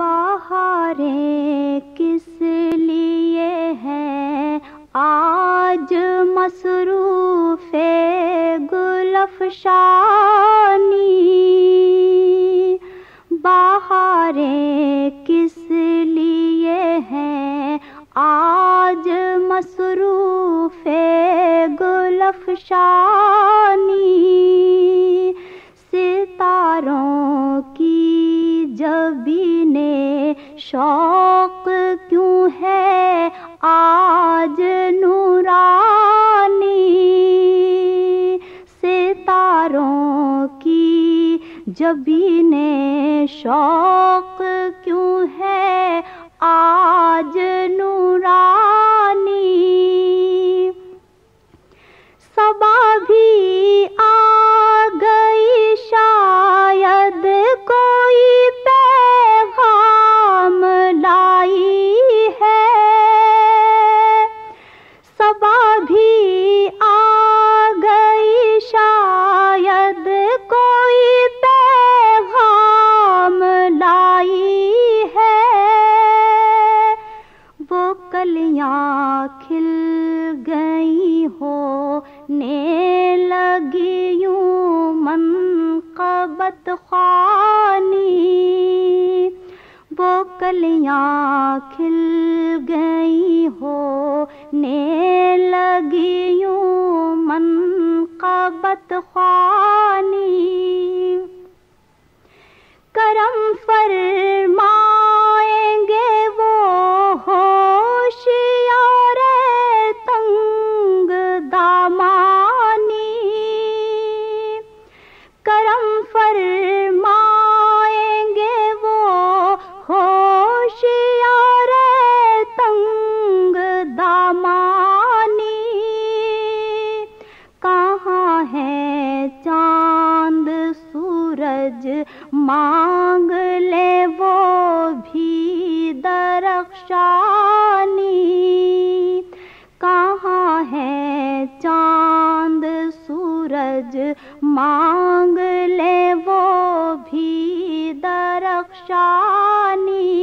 बहारें किस लिए हैं आज मसरूफ़े गुलफशानी। बहारें किस लिए हैं आज मसरूफ़े गुलफशानी। सितारों की जबी ने शौक क्यों है आज नूरानी। सितारों की जबी ने शौक क्यों है आज नूरानी। सबा भी आ गई शायद कोई खिल गई होने लगी यूं मनकबत ख़ानी। वो कलियाँ खिल गई होने लगी यूं मनकबत ख़ानी। करम फरमाएंगे वो मांग ले वो भी दरख्शानी। कहाँ है चांद सूरज मांग ले वो भी दरख्शानी।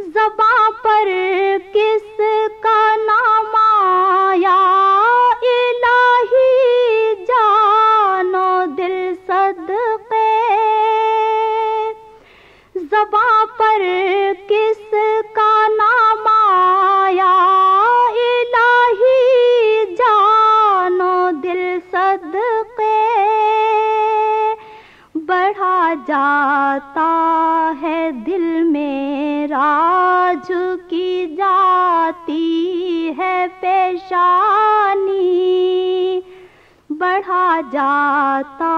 ज़बां पर किसका नाम आया इलाही जानो दिल सदके। ज़बां पर किसका नाम आया इलाही जानो दिल सदके। बढ़ा जाता है दिल में राज की जाती है पेशानी। बढ़ा जाता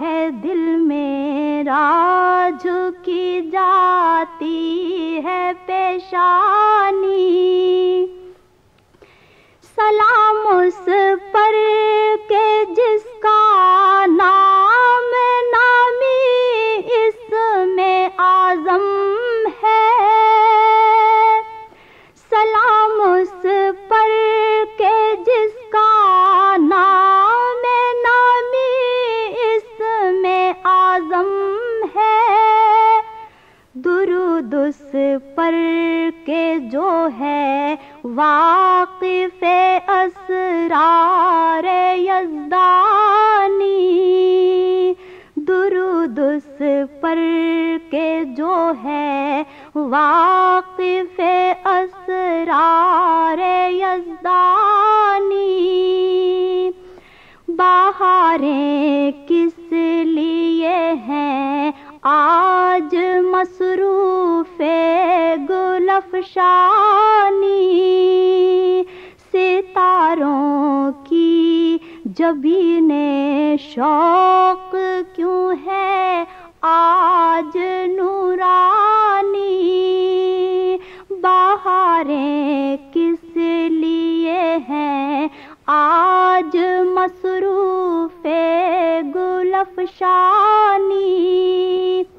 है दिल में राज की जाती है पेशानी। सलाम उस पर के जिसका नाम नामी इसमें आज़म है। सलाम उस पर के जिसका नाम नामी इसमें आज़म है। दुरूद उस पर के जो है वाक़िफ़े असरार यज़दानी। दुरूद उस पर के जो है वाक़िफ़े असरार यज़दानी। बहारें किस लिए हैं आज मसरूफ़े गुलफशानी। सितारों की जबी ने शौक क्यों है आज नूरानी। बहारें किस लिए हैं आज मसरूफ़े गुलफशानी।